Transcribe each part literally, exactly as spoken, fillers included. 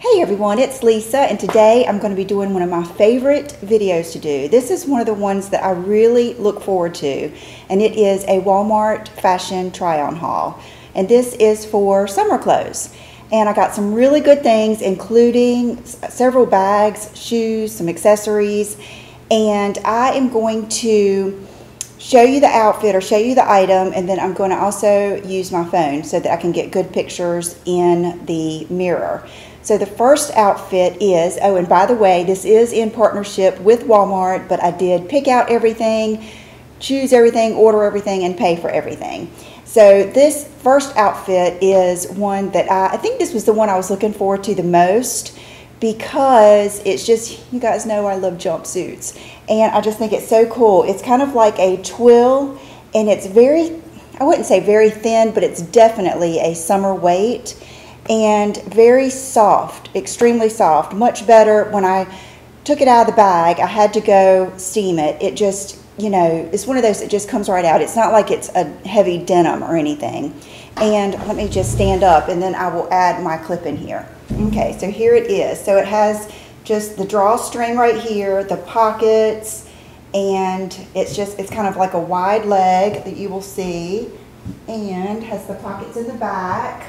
Hey everyone, it's Lisa, and today I'm going to be doing one of my favorite videos to do. This is one of the ones that I really look forward to, and it is a Walmart fashion try-on haul. And this is for summer clothes. And I got some really good things, including several bags, shoes, some accessories, and I am going to show you the outfit or show you the item, and then I'm going to also use my phone so that I can get good pictures in the mirror. So the first outfit is, oh, and by the way, this is in partnership with Walmart, but I did pick out everything, choose everything, order everything, and pay for everything. So this first outfit is one that I, I think this was the one I was looking forward to the most, because it's just, you guys know I love jumpsuits, and I just think it's so cool. It's kind of like a twill, and it's very, I wouldn't say very thin, but it's definitely a summer weight. And very soft, extremely soft, much better. When I took it out of the bag, I had to go steam it. It just, you know, it's one of those that just comes right out. It's not like it's a heavy denim or anything. And let me just stand up, and then I will add my clip in here. Okay, so here it is. So it has just the drawstring right here, the pockets, and it's just, it's kind of like a wide leg that you will see, and has the pockets in the back.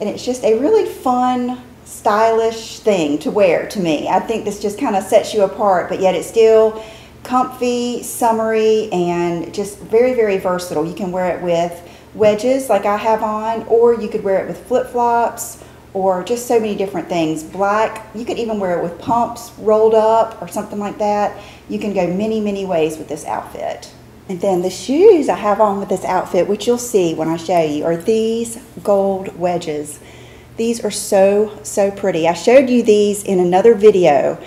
And it's just a really fun, stylish thing to wear to me. I think this just kind of sets you apart, but yet it's still comfy, summery, and just very, very versatile. You can wear it with wedges like I have on, or you could wear it with flip-flops, or just so many different things. Black, you could even wear it with pumps rolled up or something like that. You can go many, many ways with this outfit. And then the shoes I have on with this outfit, which you'll see when I show you, are these gold wedges. These are so, so pretty. I showed you these in another video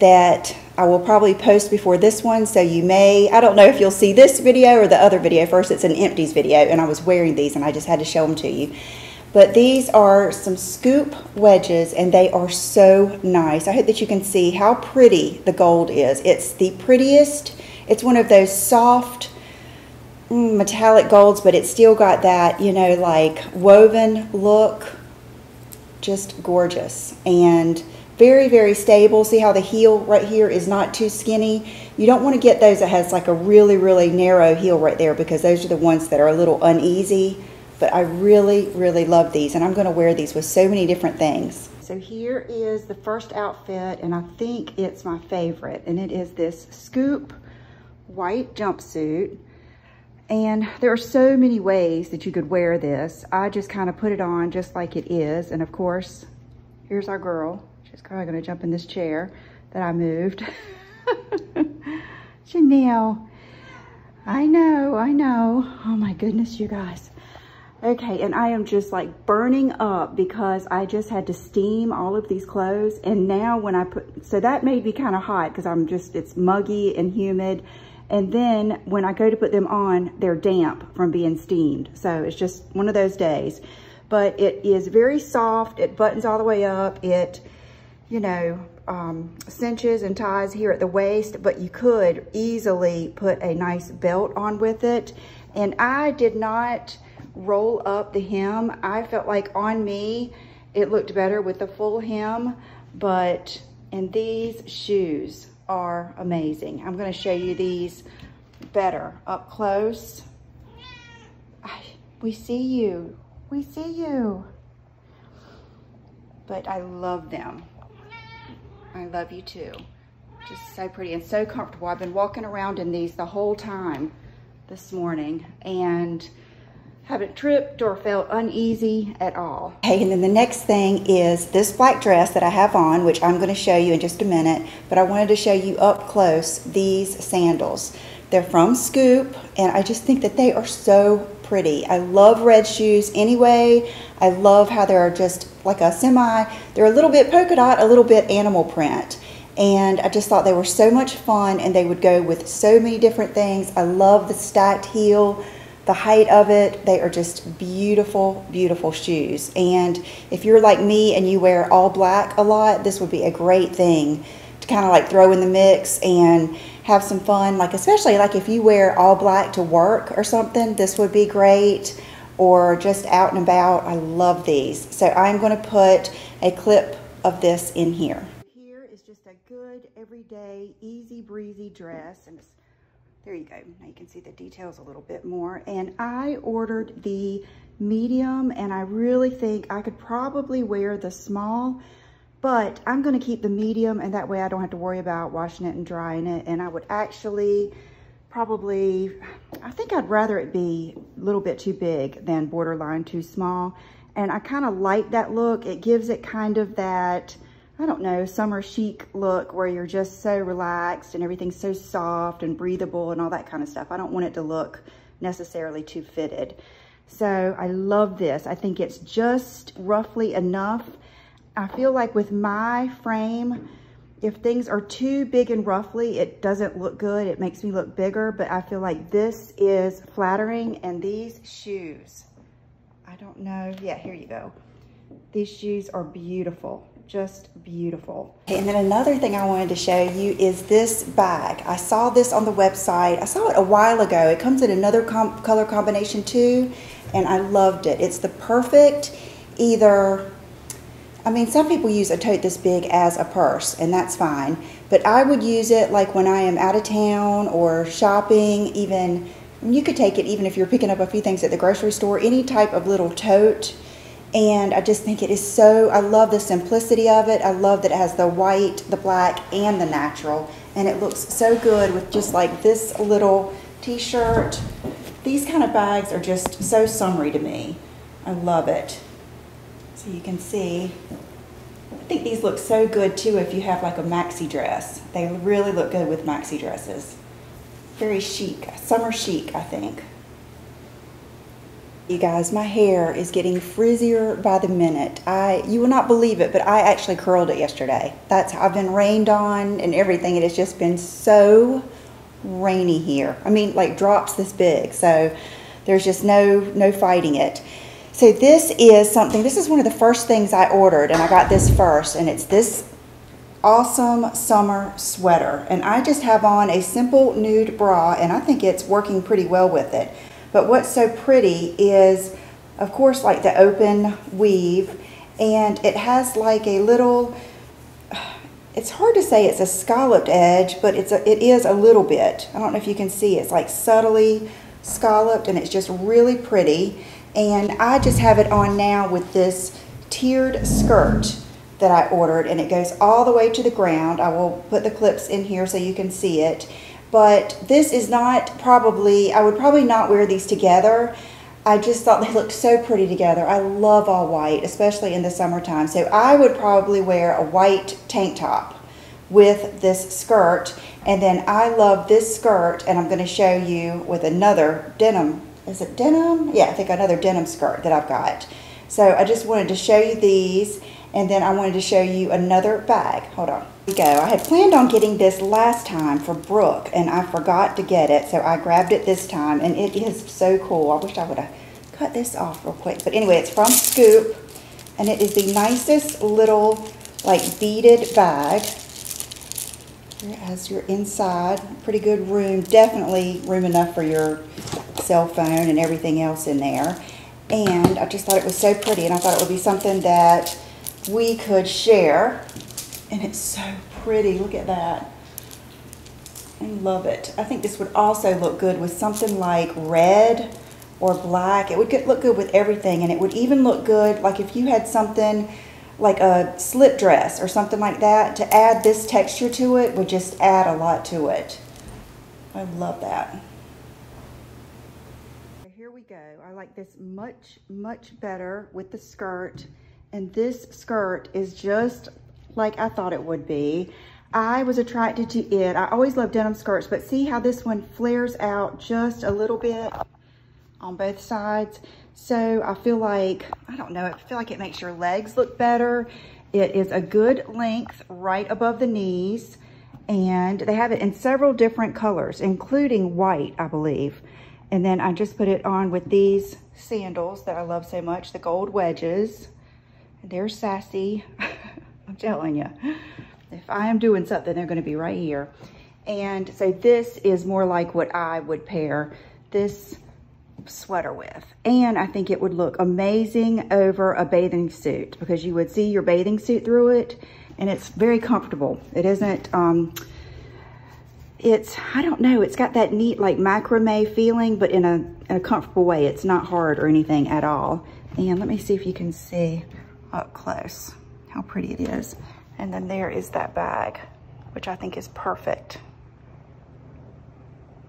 that I will probably post before this one, so you may, I don't know if you'll see this video or the other video first. It's an empties video, and I was wearing these, and I just had to show them to you. But these are some Scoop wedges, and they are so nice. I hope that you can see how pretty the gold is. It's the prettiest. It's one of those soft metallic golds, but it's still got that, you know, like woven look. Just gorgeous and very, very stable. See how the heel right here is not too skinny? You don't want to get those that has like a really, really narrow heel right there, because those are the ones that are a little uneasy. But I really, really love these, and I'm going to wear these with so many different things. So here is the first outfit, and I think it's my favorite, and it is this Scoop white jumpsuit. And there are so many ways that you could wear this. I just kind of put it on just like it is, and of course here's our girl. She's kind of going to jump in this chair that I moved. Chanel, I know, I know. Oh my goodness, you guys. Okay, and I am just like burning up, because I just had to steam all of these clothes, and now when I put, so that made me kind of hot, because I'm just, it's muggy and humid. And then when I go to put them on, they're damp from being steamed. So it's just one of those days. But it is very soft. It buttons all the way up. It, you know, um, cinches and ties here at the waist. But you could easily put a nice belt on with it. And I did not roll up the hem. I felt like on me, it looked better with the full hem. But, and these shoes are amazing. I'm going to show you these better up close. I, we see you. We see you. But I love them. I love you too. Just so pretty and so comfortable. I've been walking around in these the whole time this morning, and haven't tripped or felt uneasy at all. Okay, and then the next thing is this black dress that I have on, which I'm going to show you in just a minute, but I wanted to show you up close these sandals. They're from Scoop, and I just think that they are so pretty. I love red shoes anyway. I love how they're just like a semi, they're a little bit polka dot, a little bit animal print. And I just thought they were so much fun, and they would go with so many different things. I love the stacked heel. The height of it, they are just beautiful, beautiful shoes. And if you're like me and you wear all black a lot, this would be a great thing to kind of like throw in the mix and have some fun. Like, especially like if you wear all black to work or something, this would be great. or just out and about. I love these. So I'm going to put a clip of this in here. Here is just a good, everyday, easy breezy dress. And it's, there you go. Now you can see the details a little bit more. And I ordered the medium, and I really think I could probably wear the small, but I'm going to keep the medium, and that way I don't have to worry about washing it and drying it. And I would actually... probably, I think I'd rather it be a little bit too big than borderline too small. And I kind of like that look. It gives it kind of that, I don't know, summer chic look where you're just so relaxed and everything's so soft and breathable and all that kind of stuff. I don't want it to look necessarily too fitted. So I love this. I think it's just roughly enough. I feel like with my frame, if things are too big and roughly, it doesn't look good. It makes me look bigger, but I feel like this is flattering. And these shoes, I don't know. Yeah, here you go. These shoes are beautiful, just beautiful. Okay, and then another thing I wanted to show you is this bag. I saw this on the website. I saw it a while ago. It comes in another com- color combination too, and I loved it. It's the perfect either... I mean, some people use a tote this big as a purse, and that's fine. But I would use it like when I am out of town or shopping, even. You could take it even if you're picking up a few things at the grocery store, any type of little tote. And I just think it is so, I love the simplicity of it. I love that it has the white, the black, and the natural. And it looks so good with just like this little t-shirt. These kind of bags are just so summery to me. I love it. So you can see, I think these look so good too if you have like a maxi dress. They really look good with maxi dresses. Very chic, summer chic, I think. You guys, my hair is getting frizzier by the minute. I, you will not believe it, but I actually curled it yesterday. That's, I've been rained on and everything. It has just been so rainy here. I mean, like drops this big. So there's just no, no fighting it. So this is something, this is one of the first things I ordered, and I got this first, and it's this awesome summer sweater. And I just have on a simple nude bra, and I think it's working pretty well with it. But what's so pretty is, of course, like the open weave, and it has like a little, it's hard to say it's a scalloped edge, but it's a, it is a little bit. I don't know if you can see, it's like subtly scalloped, and it's just really pretty. And I just have it on now with this tiered skirt that I ordered, and it goes all the way to the ground. I will put the clips in here so you can see it. But this is not probably, I would probably not wear these together. I just thought they looked so pretty together. I love all white, especially in the summertime. So I would probably wear a white tank top with this skirt. And then I love this skirt, and I'm going to show you with another denim. Is it denim? Yeah, I think another denim skirt that I've got. So I just wanted to show you these, and then I wanted to show you another bag. Hold on. Here we go. I had planned on getting this last time for Brooke, and I forgot to get it, so I grabbed it this time, and it is so cool. I wish I would have cut this off real quick. But anyway, it's from Scoop, and it is the nicest little, like, beaded bag. It has your inside, pretty good room, definitely room enough for your cell phone and everything else in there. And I just thought it was so pretty, and I thought it would be something that we could share. And it's so pretty, look at that. I love it. I think this would also look good with something like red or black. It would get, look good with everything, and it would even look good like if you had something like a slip dress or something like that, to add this texture to it would just add a lot to it. I love that. Here we go. I like this much, much better with the skirt, and this skirt is just like I thought it would be. I was attracted to it. I always love denim skirts, but see how this one flares out just a little bit on both sides. So I feel like, I don't know, I feel like it makes your legs look better. It is a good length right above the knees, and they have it in several different colors, including white, I believe. And then I just put it on with these sandals that I love so much, the gold wedges. They're sassy, I'm telling you. If I am doing something, they're gonna be right here. And so this is more like what I would pair. This sweater with. And I think it would look amazing over a bathing suit because you would see your bathing suit through it, and it's very comfortable. It isn't, um, it's, I don't know, it's got that neat like macrame feeling, but in a, in a comfortable way. It's not hard or anything at all. And let me see if you can see up close how pretty it is. And then there is that bag, which I think is perfect.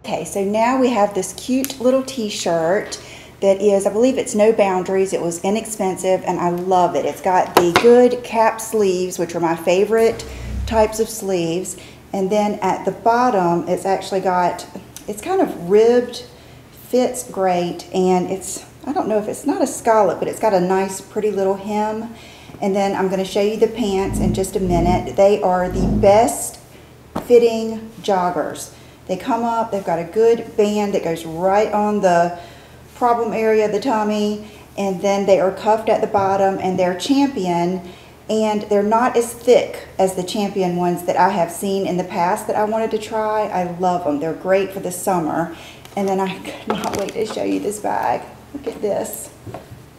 Okay, so now we have this cute little t-shirt that is, I believe it's No Boundaries. It was inexpensive and I love it. It's got the good cap sleeves, which are my favorite types of sleeves. And then at the bottom, it's actually got, it's kind of ribbed, fits great. And it's, I don't know if it's not a scallop, but it's got a nice, pretty little hem. And then I'm gonna show you the pants in just a minute. They are the best fitting joggers. They come up, they've got a good band that goes right on the problem area of the tummy, and then they are cuffed at the bottom, and they're Champion, and they're not as thick as the Champion ones that I have seen in the past that I wanted to try. I love them. They're great for the summer. And then I could not wait to show you this bag. Look at this.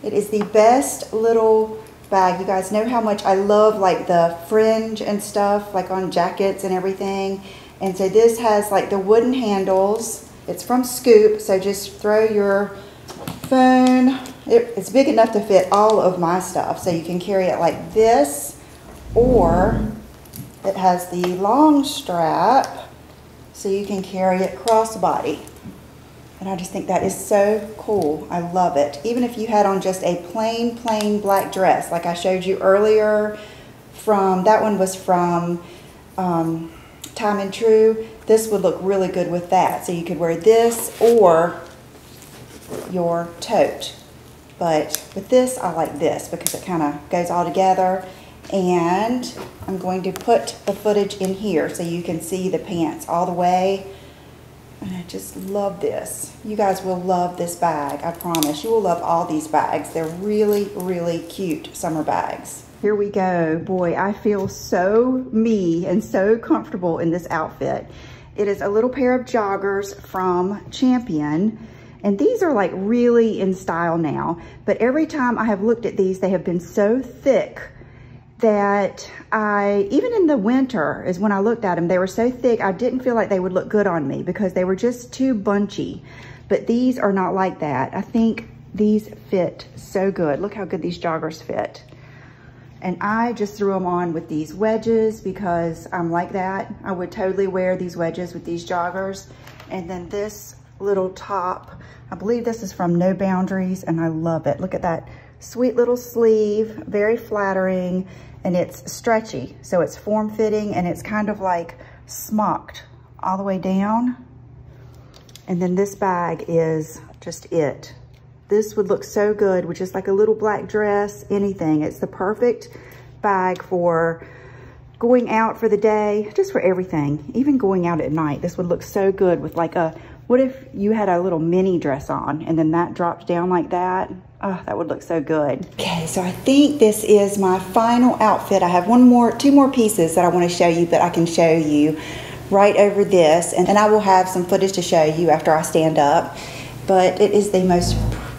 It is the best little bag. You guys know how much I love like the fringe and stuff, like on jackets and everything. And so this has like the wooden handles. It's from Scoop, so just throw your phone. It, it's big enough to fit all of my stuff, so you can carry it like this, or it has the long strap, so you can carry it crossbody. And I just think that is so cool. I love it. Even if you had on just a plain, plain black dress, like I showed you earlier from, that one was from, um, Time and True, this would look really good with that. So you could wear this or your tote. But with this, I like this because it kind of goes all together. And I'm going to put the footage in here so you can see the pants all the way. And I just love this. You guys will love this bag, I promise. You will love all these bags. They're really, really cute summer bags. Here we go. Boy, I feel so me and so comfortable in this outfit. It is a little pair of joggers from Champion, and these are like really in style now. But every time I have looked at these, they have been so thick that I, even in the winter is when I looked at them, they were so thick I didn't feel like they would look good on me because they were just too bunchy. But these are not like that. I think these fit so good. Look how good these joggers fit. And I just threw them on with these wedges because I'm like that. I would totally wear these wedges with these joggers. And then this little top, I believe this is from No Boundaries, and I love it. Look at that sweet little sleeve, very flattering, and it's stretchy. So it's form-fitting, and it's kind of like smocked all the way down. And then this bag is just it. This would look so good with just like a little black dress, anything. It's the perfect bag for going out for the day, just for everything. Even going out at night, this would look so good with like a, what if you had a little mini dress on and then that dropped down like that? Oh, that would look so good. Okay, so I think this is my final outfit. I have one more, two more pieces that I want to show you, but I can show you right over this. And, and I will have some footage to show you after I stand up. But it is the most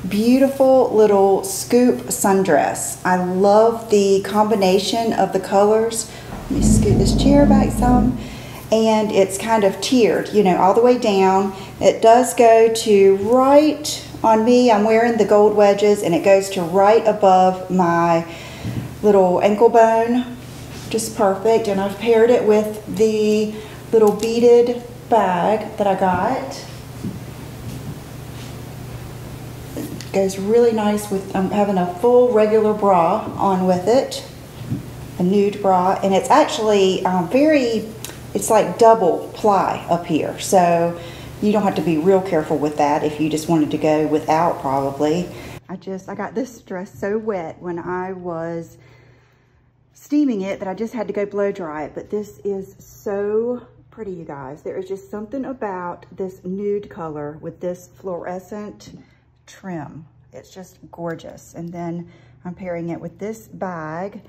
beautiful little Scoop sundress. I love the combination of the colors. Let me scoot this chair back some. And it's kind of tiered, you know, all the way down. It does go to right on me. I'm wearing the gold wedges, and it goes to right above my little ankle bone. Just perfect. And I've paired it with the little beaded bag that I got. Goes really nice with um, having a full regular bra on with it, a nude bra, and it's actually um, very, it's like double ply up here, so you don't have to be real careful with that if you just wanted to go without probably. I just, I got this dress so wet when I was steaming it that I just had to go blow dry it, but this is so pretty, you guys. There is just something about this nude color with this fluorescent trim. It's just gorgeous. And then I'm pairing it with this bag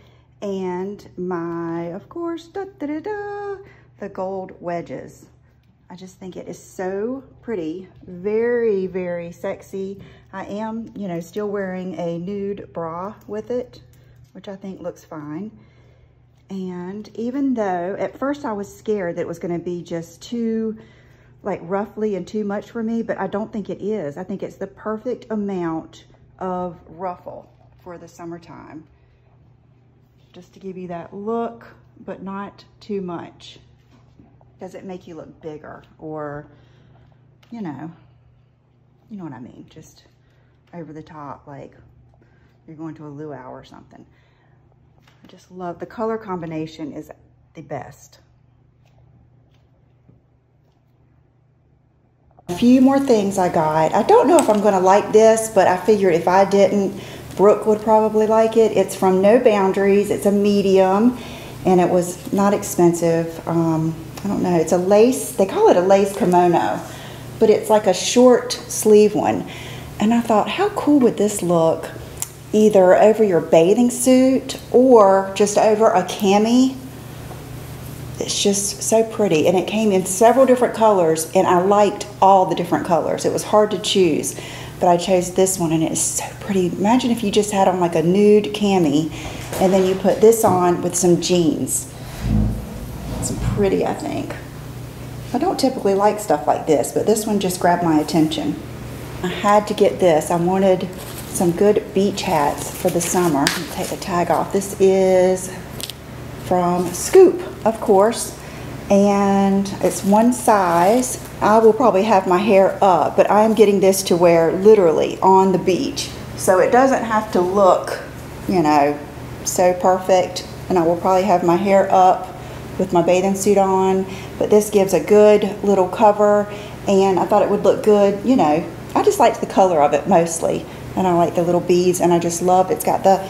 and my, of course, da, da, da, da, the gold wedges. I just think it is so pretty, very, very sexy. I am, you know, still wearing a nude bra with it, which I think looks fine. And even though at first I was scared that it was going to be just too, like, ruffly and too much for me, but I don't think it is. I think it's the perfect amount of ruffle for the summertime, just to give you that look, but not too much. Does it make you look bigger or, you know, you know what I mean? Just over the top, like you're going to a luau or something. I just love the color combination is the best. A few more things I got. I don't know if I'm going to like this, but I figured if I didn't, Brooke would probably like it. It's from No Boundaries. It's a medium and it was not expensive. Um, I don't know, it's a lace, they call it a lace kimono, but it's like a short sleeve one. And I thought, how cool would this look either over your bathing suit or just over a cami? It's just so pretty. And it came in several different colors and I liked all the different colors. It was hard to choose, but I chose this one and it's so pretty. Imagine if you just had on like a nude cami and then you put this on with some jeans. It's pretty, I think. I don't typically like stuff like this, but this one just grabbed my attention. I had to get this. I wanted some good beach hats for the summer. I'm gonna take the tag off. This is from Scoop, of course, and it's one size. I will probably have my hair up, but I am getting this to wear literally on the beach. So it doesn't have to look, you know, so perfect. And I will probably have my hair up with my bathing suit on, but this gives a good little cover and I thought it would look good. You know, I just liked the color of it mostly, and I like the little beads, and I just love it's got the,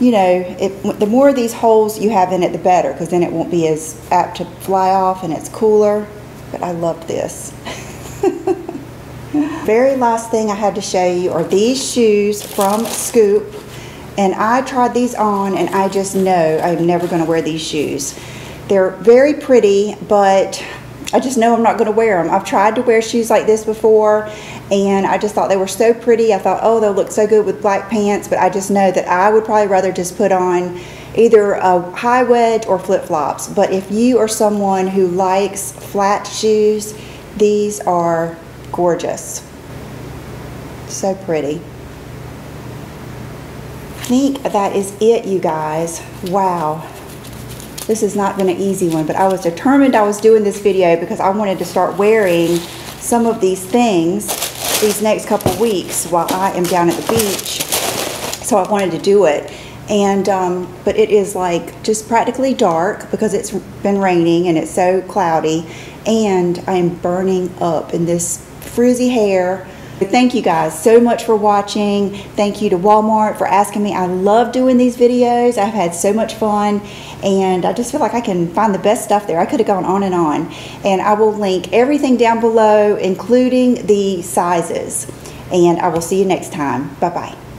you know, it, the more of these holes you have in it, the better, because then it won't be as apt to fly off and it's cooler. But I love this. Very last thing I had to show you are these shoes from Scoop, and I tried these on and I just know I'm never going to wear these shoes. They're very pretty, but I just know I'm not going to wear them. I've tried to wear shoes like this before, and I just thought they were so pretty. I thought, oh, they'll look so good with black pants, but I just know that I would probably rather just put on either a high wedge or flip-flops. But if you are someone who likes flat shoes, these are gorgeous. So pretty. I think that is it, you guys. Wow. This has not been an easy one, but I was determined I was doing this video because I wanted to start wearing some of these things these next couple weeks while I am down at the beach. So I wanted to do it. And, um, but it is like just practically dark because it's been raining and it's so cloudy and I am burning up in this frizzy hair. Thank you guys so much for watching. Thank you to Walmart for asking me. I love doing these videos. I've had so much fun and I just feel like I can find the best stuff there. I could have gone on and on. And I will link everything down below, including the sizes. And I will see you next time. Bye-bye.